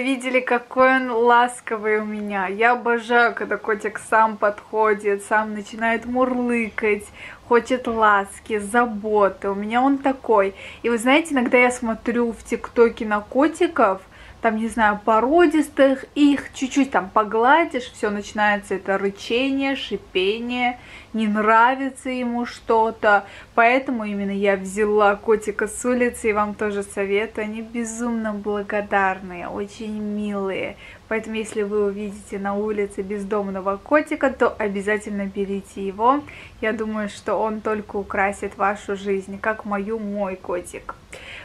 вы видели, какой он ласковый у меня. Я обожаю, когда котик сам подходит, сам начинает мурлыкать, хочет ласки, заботы. У меня он такой. И вы знаете, иногда я смотрю в ТикТоке на котиков, там, не знаю, породистых, их чуть-чуть там погладишь, все начинается это рычение, шипение, не нравится ему что-то, поэтому именно я взяла котика с улицы и вам тоже советую, они безумно благодарные, очень милые, поэтому если вы увидите на улице бездомного котика, то обязательно берите его, я думаю, что он только украсит вашу жизнь, как мою, мой котик.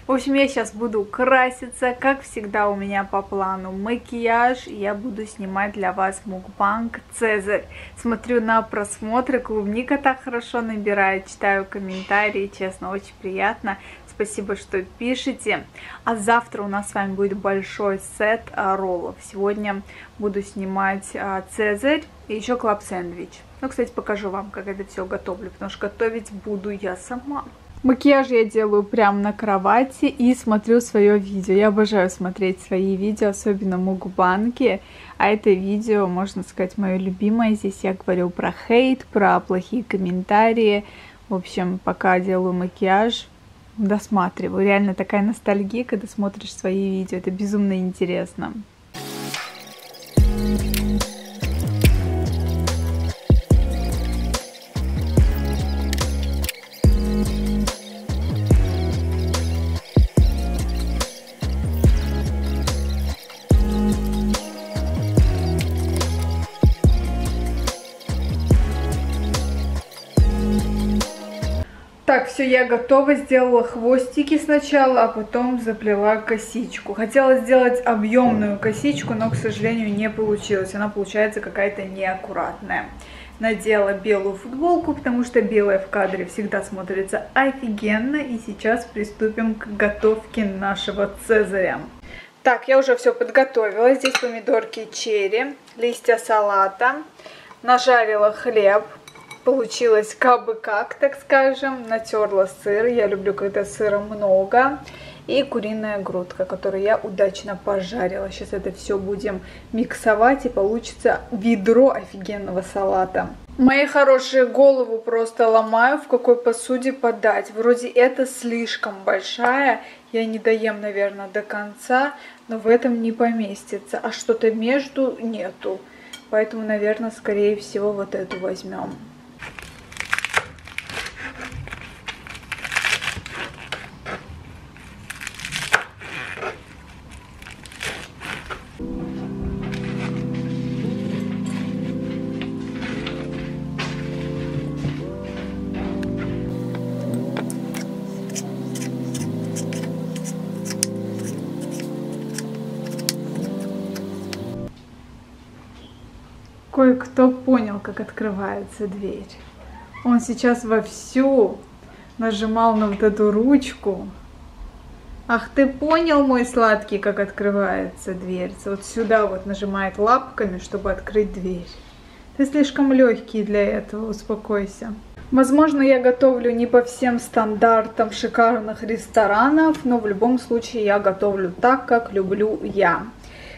В общем, я сейчас буду краситься, как всегда у меня по плану макияж, и я буду снимать для вас мукбанг «Цезарь». Смотрю на просмотры, Клубника так хорошо набирает, читаю комментарии, честно, очень приятно. Спасибо, что пишете. А завтра у нас с вами будет большой сет роллов. Сегодня буду снимать «Цезарь» и еще «Клаб Сэндвич». Ну, кстати, покажу вам, как это все готовлю, потому что готовить буду я сама. Макияж я делаю прямо на кровати и смотрю свое видео. Я обожаю смотреть свои видео, особенно мукбанги. А это видео, можно сказать, мое любимое. Здесь я говорю про хейт, про плохие комментарии. В общем, пока делаю макияж, досматриваю. Реально такая ностальгия, когда смотришь свои видео. Это безумно интересно. Так, все, я готова, сделала хвостики сначала, а потом заплела косичку. Хотела сделать объемную косичку, но, к сожалению, не получилось. Она получается какая-то неаккуратная. Надела белую футболку, потому что белая в кадре всегда смотрится офигенно. И сейчас приступим к готовке нашего Цезаря. Так, я уже все подготовила. Здесь помидорки черри, листья салата, нажарила хлеб. Получилось кабы как, так скажем. Натерла сыр. Я люблю, когда сыра много. И куриная грудка, которую я удачно пожарила. Сейчас это все будем миксовать, и получится ведро офигенного салата. Мои хорошие, голову просто ломаю, в какой посуде подать. Вроде это слишком большая. Я не доем, наверное, до конца. Но в этом не поместится. А что-то между нету. Поэтому, наверное, скорее всего, вот эту возьмем. Кое-кто понял, как открывается дверь. Он сейчас вовсю нажимал на вот эту ручку. Ах, ты понял, мой сладкий, как открывается дверца? Вот сюда вот нажимает лапками, чтобы открыть дверь. Ты слишком легкий для этого, успокойся. Возможно, я готовлю не по всем стандартам шикарных ресторанов, но в любом случае я готовлю так, как люблю я.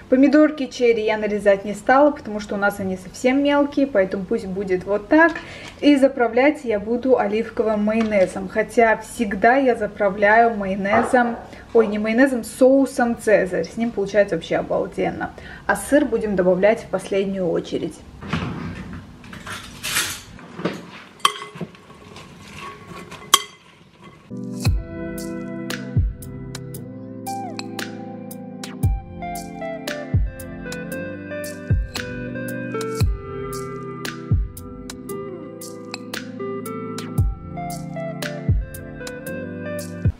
Помидорки черри я нарезать не стала, потому что у нас они совсем мелкие, поэтому пусть будет вот так. И заправлять я буду оливковым майонезом, хотя всегда я заправляю майонезом, ой, не майонезом, соусом «Цезарь». С ним получается вообще обалденно. А сыр будем добавлять в последнюю очередь.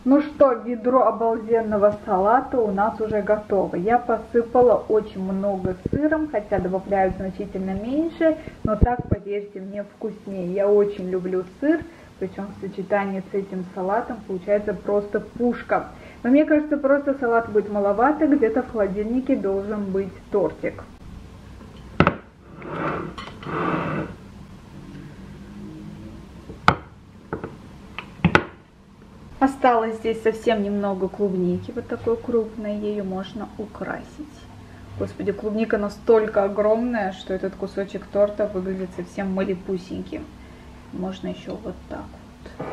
Ну что, ведро обалденного салата у нас уже готово. Я посыпала очень много сыром, хотя добавляю значительно меньше, но так, поверьте мне, вкуснее. Я очень люблю сыр, причем в сочетании с этим салатом получается просто пушка. Но мне кажется, просто салат будет маловато, где-то в холодильнике должен быть тортик. Осталось здесь совсем немного клубники, вот такой крупной, ею можно украсить. Господи, клубника настолько огромная, что этот кусочек торта выглядит совсем малипусеньким. Можно еще вот так вот.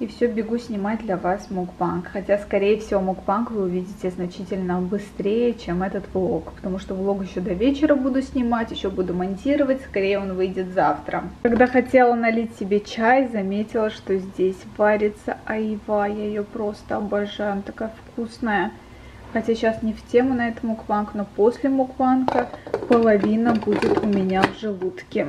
И все, бегу снимать для вас мукбанг. Хотя, скорее всего, мукбанг вы увидите значительно быстрее, чем этот влог. Потому что влог еще до вечера буду снимать, еще буду монтировать. Скорее он выйдет завтра. Когда хотела налить себе чай, заметила, что здесь варится айва. Я ее просто обожаю, она такая вкусная. Хотя сейчас не в тему на этот мукбанг, но после мукбанга половина будет у меня в желудке.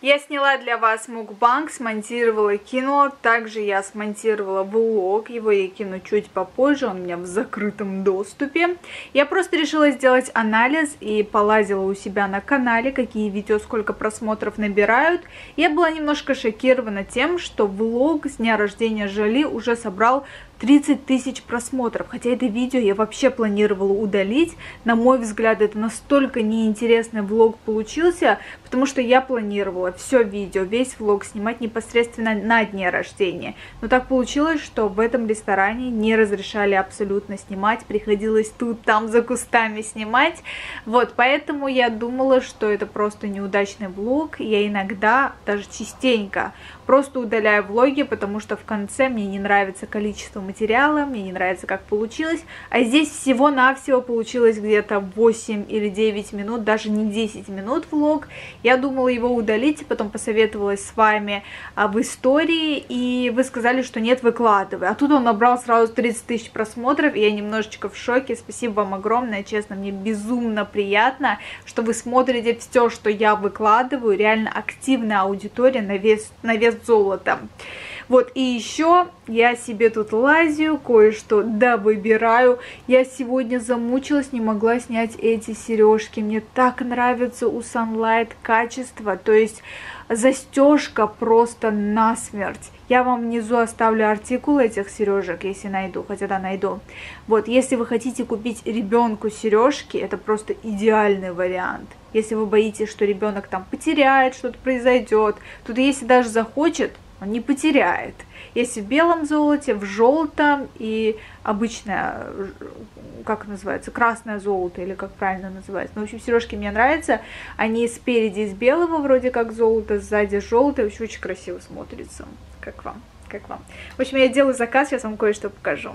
Я сняла для вас мукбанг, смонтировала и кинула. Также я смонтировала влог, его я кину чуть попозже, он у меня в закрытом доступе. Я просто решила сделать анализ и полазила у себя на канале, какие видео сколько просмотров набирают. Я была немножко шокирована тем, что влог с дня рождения Жоли уже собрал 30 тысяч просмотров, хотя это видео я вообще планировала удалить. На мой взгляд, это настолько неинтересный влог получился, потому что я планировала все видео, весь влог снимать непосредственно на дне рождения. Но так получилось, что в этом ресторане не разрешали абсолютно снимать, приходилось тут, там, за кустами снимать. Вот, поэтому я думала, что это просто неудачный влог. Я иногда, даже частенько, просто удаляю влоги, потому что в конце мне не нравится количество материала, мне не нравится, как получилось. А здесь всего-навсего получилось где-то 8 или 9 минут, даже не 10 минут влог. Я думала его удалить, потом посоветовалась с вами в истории, и вы сказали, что нет, выкладывай. А тут он набрал сразу 30 тысяч просмотров, и я немножечко в шоке. Спасибо вам огромное, честно, мне безумно приятно, что вы смотрите все, что я выкладываю. Реально активная аудитория на вес золота. Вот, и еще я себе тут лазю, кое-что довыбираю. Я сегодня замучилась, не могла снять эти сережки. Мне так нравится у Sunlight качество, то есть застежка просто насмерть. Я вам внизу оставлю артикул этих сережек, если найду, хотя да, найду. Вот, если вы хотите купить ребенку сережки, это просто идеальный вариант. Если вы боитесь, что ребенок там потеряет, что-то произойдет, тут если даже захочет, он не потеряет. Есть в белом золоте, в желтом и обычное, как называется, красное золото, или как правильно называется. Ну, в общем, сережки мне нравятся. Они спереди из белого вроде как золото, сзади желтое. В общем, очень красиво смотрится. Как вам? Как вам? В общем, я делаю заказ, сейчас вам кое-что покажу.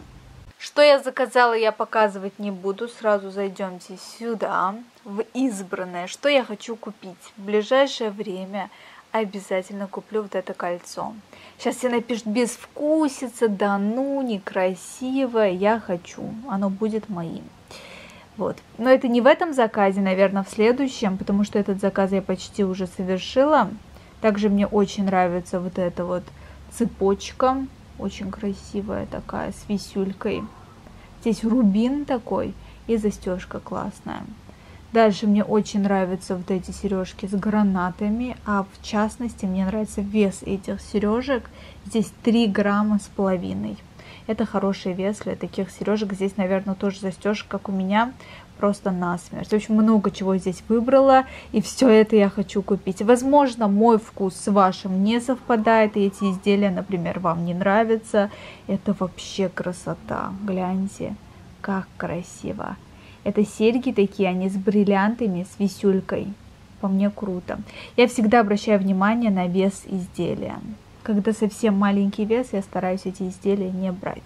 Что я заказала, я показывать не буду. Сразу зайдемте сюда, в избранное. Что я хочу купить в ближайшее время? Обязательно куплю вот это кольцо. Сейчас все напишут: безвкусица, да ну, некрасивое. Я хочу, оно будет моим. Вот. Но это не в этом заказе, наверное, в следующем, потому что этот заказ я почти уже совершила. Также мне очень нравится вот эта вот цепочка, очень красивая такая, с висюлькой. Здесь рубин такой и застежка классная. Дальше мне очень нравятся вот эти сережки с гранатами, а в частности мне нравится вес этих сережек. Здесь 3,5 грамма. Это хороший вес для таких сережек. Здесь, наверное, тоже застежка, как у меня, просто насмерть. В общем, много чего здесь выбрала, и все это я хочу купить. Возможно, мой вкус с вашим не совпадает, и эти изделия, например, вам не нравятся. Это вообще красота. Гляньте, как красиво. Это серьги такие, они с бриллиантами, с висюлькой. По мне, круто. Я всегда обращаю внимание на вес изделия. Когда совсем маленький вес, я стараюсь эти изделия не брать.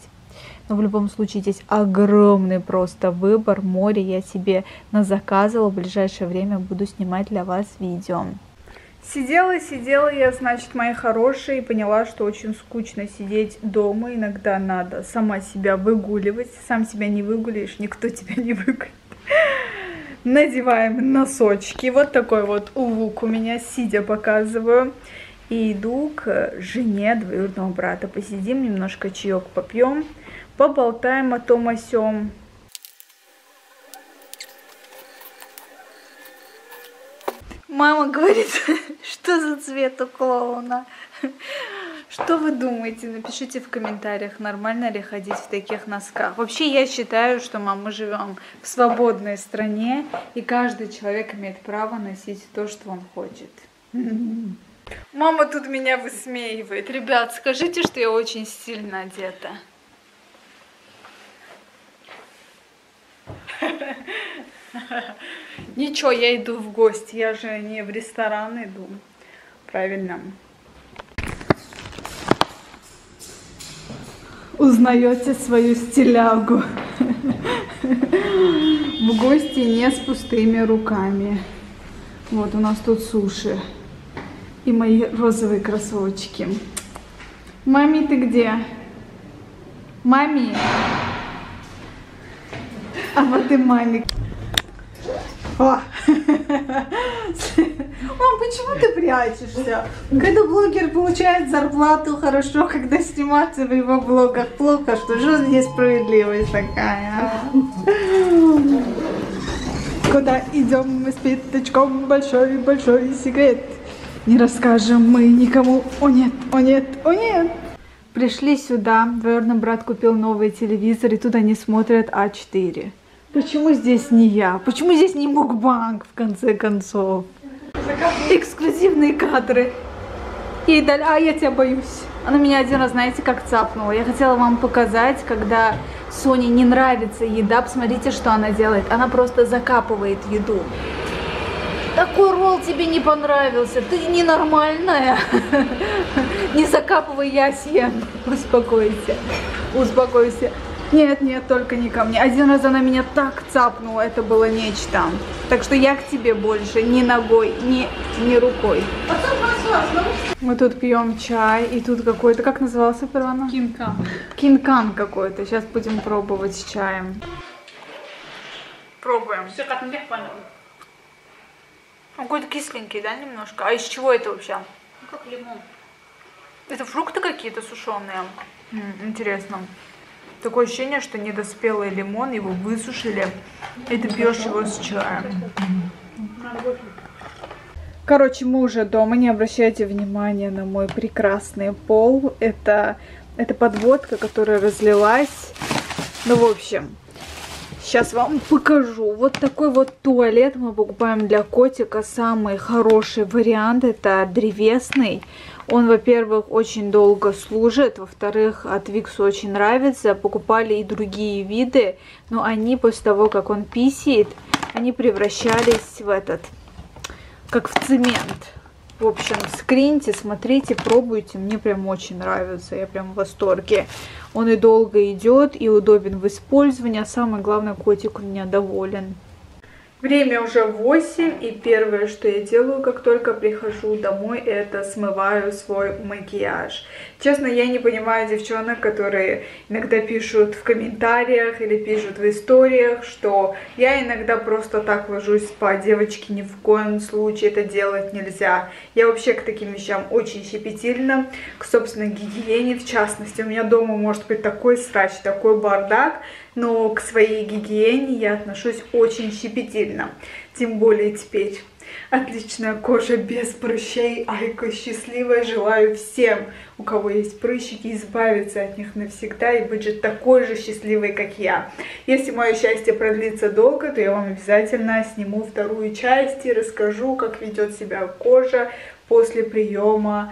Но в любом случае здесь огромный просто выбор, море. Я себе назаказывала, в ближайшее время буду снимать для вас видео. Сидела я, значит, мои хорошие, и поняла, что очень скучно сидеть дома. Иногда надо сама себя выгуливать. Сам себя не выгулишь, никто тебя не выгулит. Надеваем носочки. Вот такой вот лук у меня, сидя показываю. И иду к жене двоюродного брата. Посидим немножко, чаек попьем, поболтаем о том о сём. Мама говорит, что за цвет у клоуна? Что вы думаете? Напишите в комментариях, нормально ли ходить в таких носках. Вообще, я считаю, что, мам, мы живем в свободной стране, и каждый человек имеет право носить то, что он хочет. Мама тут меня высмеивает. Ребят, скажите, что я очень сильно одета. Ничего, я иду в гости, я же не в ресторан иду, правильно? Узнаете свою стилягу. В гости не с пустыми руками. Вот у нас тут суши и мои розовые кроссовочки. Мами, ты где? Мами! А вот и мами. О. Мам, почему ты прячешься? Когда блогер получает зарплату, хорошо, когда сниматься в его блогах плохо, что жизнь несправедливость такая. Куда идем мы с Петочком? Большой-большой секрет. Не расскажем мы никому. О нет, о нет, о нет. Пришли сюда, двоюродный брат купил новый телевизор, и тут они смотрят А4. Почему здесь не я? Почему здесь не мукбанг, в конце концов? Эксклюзивные кадры. И далее, а я тебя боюсь. Она меня один раз, знаете, как цапнула. Я хотела вам показать, когда Соне не нравится еда, посмотрите, что она делает. Она просто закапывает еду. Такой ролл тебе не понравился, ты ненормальная. Не закапывай, я съем. Успокойся, успокойся. Нет, нет, только не ко мне. Один раз она меня так цапнула, это было нечто. Так что я к тебе больше ни ногой, ни рукой. Мы тут пьем чай, и тут какой-то, как назывался первоначально? Кинкан. Кинкан какой-то. Сейчас будем пробовать с чаем. Пробуем. Все как мягко. Какой-то кисленький, да, немножко? А из чего это вообще? Ну, как лимон. Это фрукты какие-то сушеные. Интересно. Такое ощущение, что недоспелый лимон, его высушили, и ты пьешь его с чаем. Короче, мы уже дома, не обращайте внимания на мой прекрасный пол. Это подводка, которая разлилась. Ну, в общем... Сейчас вам покажу. Вот такой вот туалет мы покупаем для котика. Самый хороший вариант — это древесный. Он, во-первых, очень долго служит. Во-вторых, от Виксу очень нравится. Покупали и другие виды. Но они после того, как он писает, они превращались в этот, как в цемент. В общем, скриньте, смотрите, пробуйте. Мне прям очень нравится. Я прям в восторге. Он и долго идет, и удобен в использовании. А самое главное, котик у меня доволен. Время уже 8, и первое, что я делаю, как только прихожу домой, это смываю свой макияж. Честно, я не понимаю девчонок, которые иногда пишут в комментариях или пишут в историях, что я иногда просто так ложусь спать. Девочки, ни в коем случае это делать нельзя. Я вообще к таким вещам очень щепетильна, к собственной гигиене в частности. У меня дома может быть такой срач, такой бардак, но к своей гигиене я отношусь очень щепетильно. Тем более теперь. Отличная кожа без прыщей. Айка счастливая. Желаю всем, у кого есть прыщики, избавиться от них навсегда и быть же такой же счастливой, как я. Если мое счастье продлится долго, то я вам обязательно сниму вторую часть и расскажу, как ведет себя кожа после приема,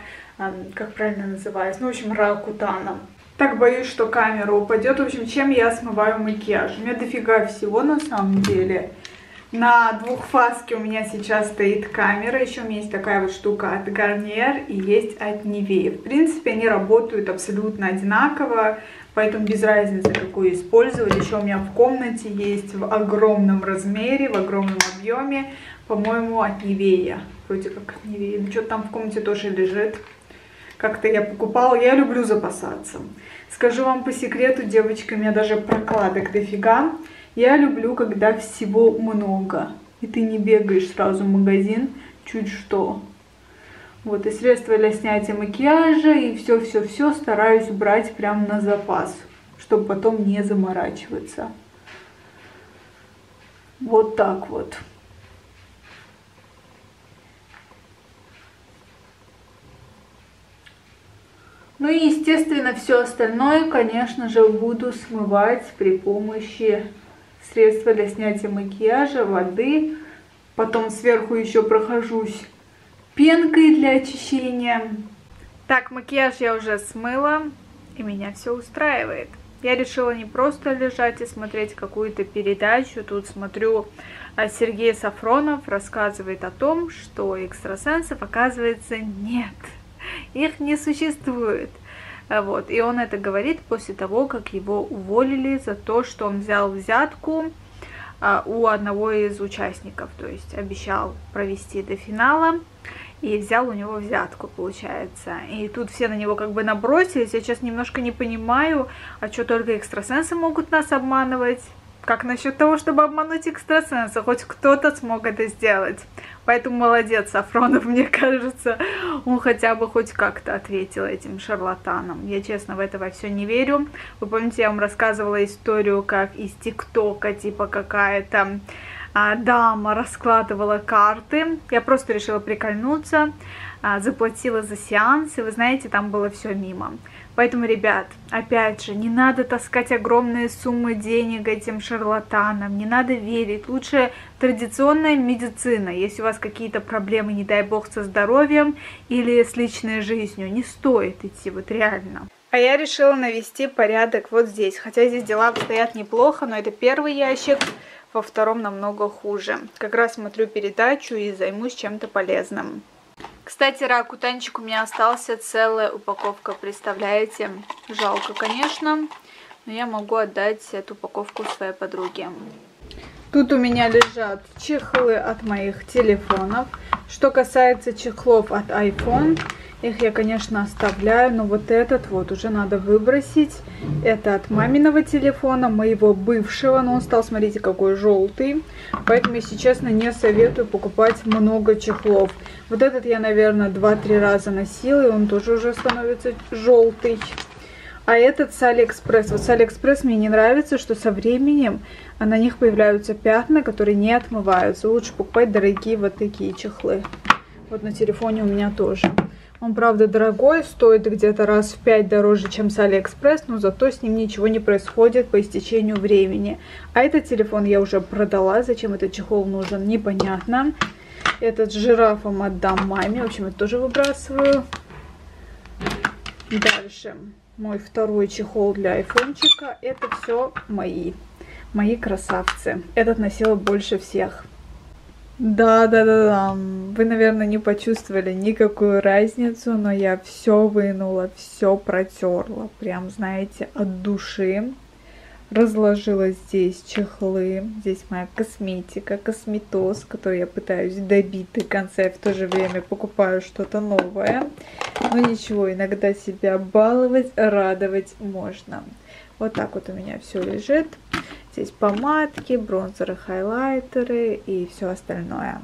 как правильно называется, ну, в общем, ракутана. Так боюсь, что камера упадет. В общем, чем я смываю макияж? У меня дофига всего на самом деле. На двухфазке у меня сейчас стоит камера. Еще у меня есть такая вот штука от Garnier и есть от Nivea. В принципе, они работают абсолютно одинаково, поэтому без разницы, какую использовать. Еще у меня в комнате есть в огромном размере, в огромном объеме. По-моему, от Nivea. Вроде как от Nivea. Ну, что-то там в комнате тоже лежит. Как-то я покупала, я люблю запасаться. Скажу вам по секрету, девочки, у меня даже прокладок дофига. Я люблю, когда всего много. И ты не бегаешь сразу в магазин, чуть что. Вот, и средства для снятия макияжа, и все-все-все стараюсь брать прям на запас, чтобы потом не заморачиваться. Вот так вот. Ну и, естественно, все остальное, конечно же, буду смывать при помощи средства для снятия макияжа, воды. Потом сверху еще прохожусь пенкой для очищения. Так, макияж я уже смыла, и меня все устраивает. Я решила не просто лежать и смотреть какую-то передачу. Тут смотрю Сергей Сафронов рассказывает о том, что экстрасенсов, оказывается, нет. Их не существует. Вот. И он это говорит после того, как его уволили за то, что он взял взятку у одного из участников. То есть обещал провести до финала и взял у него взятку, получается. И тут все на него как бы набросились. Я сейчас немножко не понимаю, а что только экстрасенсы могут нас обманывать? Как насчет того, чтобы обмануть экстрасенса? Хоть кто-то смог это сделать. Поэтому молодец, Сафронов, мне кажется. Он хотя бы хоть как-то ответил этим шарлатанам. Я, честно, в это во все не верю. Вы помните, я вам рассказывала историю, как из ТикТока, типа, какая-то дама раскладывала карты. Я просто решила прикольнуться, заплатила за сеанс, и вы знаете, там было все мимо. Поэтому, ребят, опять же, не надо таскать огромные суммы денег этим шарлатанам, не надо верить. Лучше традиционная медицина, если у вас какие-то проблемы, не дай бог, со здоровьем или с личной жизнью, не стоит идти, вот реально. А я решила навести порядок вот здесь, хотя здесь дела обстоят неплохо, но это первый ящик, во втором намного хуже. Как раз смотрю передачу и займусь чем-то полезным. Кстати, ракутанчик у меня остался, целая упаковка, представляете? Жалко, конечно, но я могу отдать эту упаковку своей подруге. Тут у меня лежат чехлы от моих телефонов. Что касается чехлов от iPhone, их я, конечно, оставляю, но вот этот вот уже надо выбросить. Это от маминого телефона, моего бывшего, но он стал, смотрите, какой желтый. Поэтому, если честно, не советую покупать много чехлов. Вот этот я, наверное, 2-3 раза носила, и он тоже уже становится желтый. А этот с Алиэкспресс. Вот с Алиэкспресс мне не нравится, что со временем на них появляются пятна, которые не отмываются. Лучше покупать дорогие вот такие чехлы. Вот на телефоне у меня тоже. Он, правда, дорогой, стоит где-то раз в 5 дороже, чем с Алиэкспресс, но зато с ним ничего не происходит по истечению времени. А этот телефон я уже продала. Зачем этот чехол нужен, непонятно. Этот с жирафом отдам маме. В общем, это тоже выбрасываю. Дальше. Мой второй чехол для айфончика. Это все мои красавцы. Этот носила больше всех. Да-да-да-да. Вы, наверное, не почувствовали никакую разницу, но я все вынула, все протерла. Прям, знаете, от души. Разложила здесь чехлы. Здесь моя косметика, косметоз, который я пытаюсь добить до конца. И в то же время покупаю что-то новое. Но ничего, иногда себя баловать, радовать можно. Вот так вот у меня все лежит. Здесь помадки, бронзеры, хайлайтеры и все остальное.